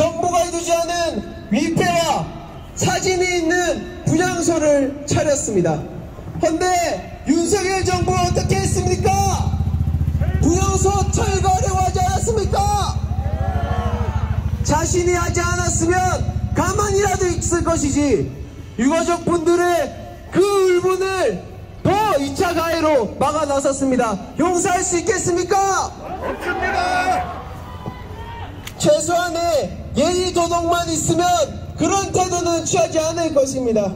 정보가 이루지 않은 위패와 사진이 있는 분향소를 차렸습니다. 헌데 윤석열 정부는 어떻게 했습니까? 분향소 철거를 하지 않았습니까? 자신이 하지 않았으면 가만히라도 있을 것이지, 유가족 분들의 그 울분을 더 2차 가해로 막아 나섰습니다. 용서할 수 있겠습니까? 없습니다. 최소한의 예의 도덕만 있으면 그런 태도는 취하지 않을 것입니다.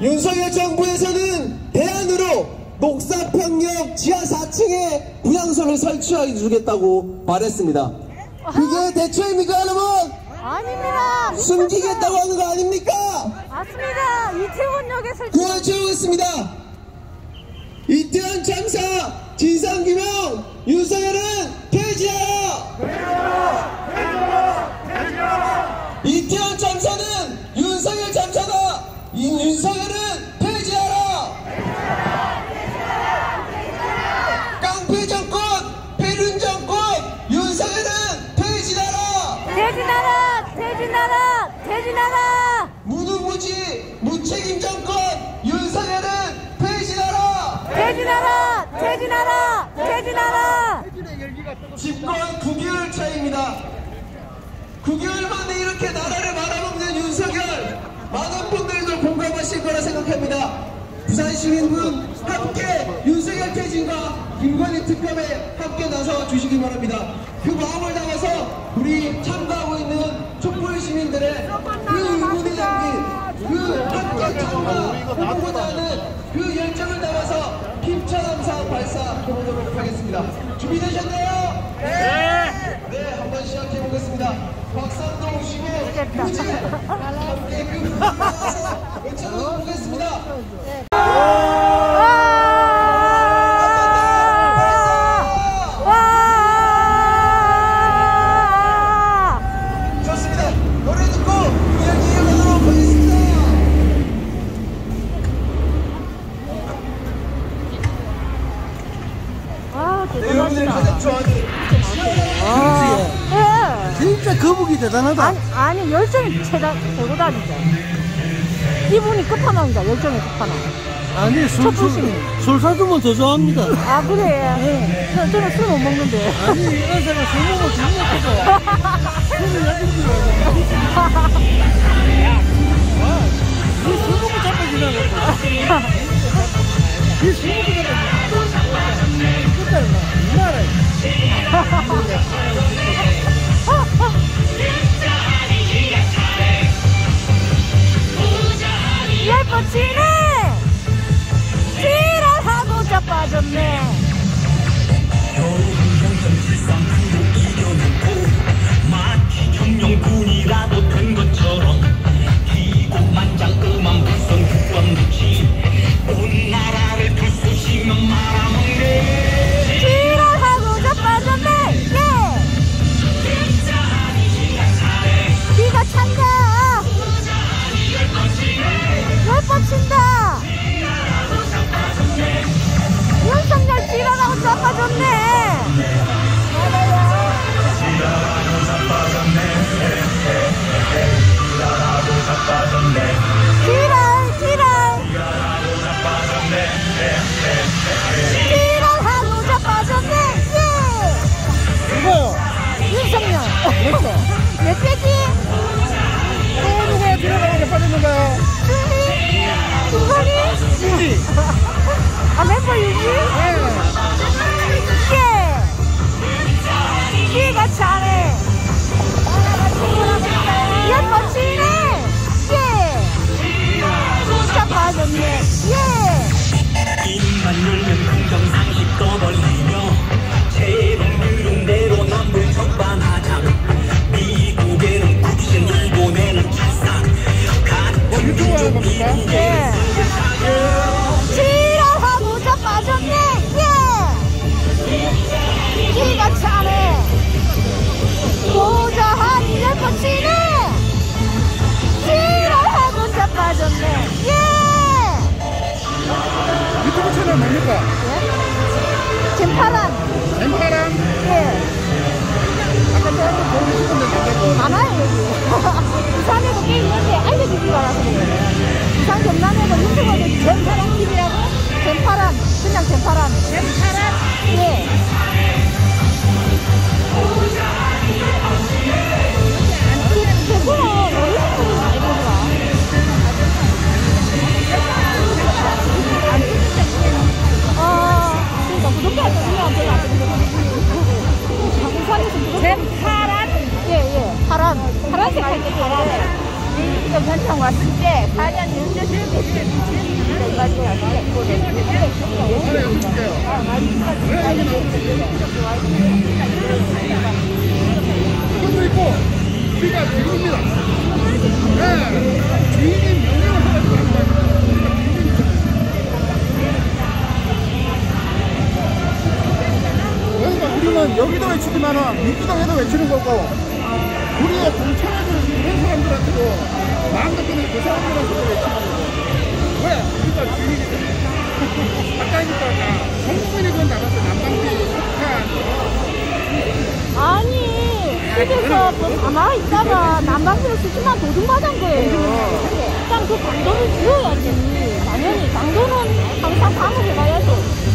윤석열 정부에서는 대안으로 녹사평역 지하 4층에 분향소를 설치해 주겠다고 말했습니다. 그게 대처입니까, 여러분? 아닙니다. 숨기겠다고 하는 거 아닙니까? 맞습니다. 이태원역에 설치. 그걸 채우겠습니다. 이태원 참사 진상규명 윤석열은 폐지하라. 폐지하라. 폐지하라. 폐지하라. 이태원 참사는 윤석열 참사다. 윤석열은 폐지하라. 폐지하라. 폐지하라. 폐지하라. 깡패 정권, 폐륜 정권, 윤석열은 폐지하라. 폐지하라. 폐지하라. 폐지하라. 무능무지 무책임 정권 윤석열은 폐지하라. 폐지하라. 폐지하라. 폐지하라. 집권 9개월 차입니다. 9개월 만에 이렇게 나라를 말아먹는 윤석열, 많은 분들도 공감하실 거라 생각합니다. 부산 시민분 함께 윤석열 퇴진과 김건희 특검에 함께 나서 주시기 바랍니다. 그 마음을 담아서 우리 참가하고 있는 촛불 시민들의 그 의문이 담긴 그 함께 참가 하고자 하는 그 열정을 담아서 힘찬 함성 발사해보도록 하겠습니다. 준비되셨나요? 네! 네, 한번 시작해보겠습니다. 박수도 오시고 굳이 함께 그 부분에 나와서 외쳐서 보겠습니다. 진짜 거북이 대단하다. 아니 열정이 대단하다. 이분이 끝판왕이다. 열정이 끝판왕. 아니 술 사주면 더 좋아합니다. 아 그래? 네. 저는 술 못 먹는데. 아니 이런 사람 술 먹으면 죽는다고. 술을 야술술 먹고 잡아 지나갔다. 술 먹고 잡아 지나갔다. 예뻐 지네 지랄하고 자빠졌네. 마치 청룡군이라도 된 것처럼 기고만장 음암 불성 국왕 묻히 온 나라를 불쏘시면 말아먹네. 뻗친다. 윤석열 지랄하고 자빠졌네. 지랄하고 자빠졌네. 지랄하고 자빠졌네. 누구요? 윤석열. 몇 세지? 또 누구야? 지랄하고 자빠졌는가요? 김건희? 유지! 아 멤버 유지? 네! 기가 차네! 예뻐 지네! 예! 진짜 빠졌네! 예! 입만 열면 긍정상식 떠벌리며 제발 누룽대로 남들 적반하장. 미국에는 국신, 일본에는 출산. 같은 민족 미국에 지랄하고 자빠졌네. 예! 기가 차네. 고자하니 열퍼치네. 지랄하고 자빠졌네. 예! 유튜브 채널 뭡니까? 예? 젠파람. 예. 아까 또 한번 보고 싶은데 안 와요. 알아서 그래요. 부산 경남에서 윤석열도 젠파란 TV라고? 젠파란, 그냥 젠파란. 젠파란? 예. 현장 왔을 때 4년 윤석열이 이것도 있고 우리가 비웁니다. 주인이 명령을 하는 거예요. 그러니까 우리는 여기도 외치지만은 민주당에도 외치는 거고 우리의 공천을 이런 사람들한테도 마음껏 끊는 그 사람들은 그걸 외치는 거야. 왜? 그러니까 주인이기 때문에. 아까니까 정부인이 그건 나가서 남방비, 석탄. 아니, 그래서 가만히 있다가 남방비를 쓰지만 도둑맞은 거예요. 일단 그 강도를 지어야지. 당연히 강도는 항상 방어해봐야죠.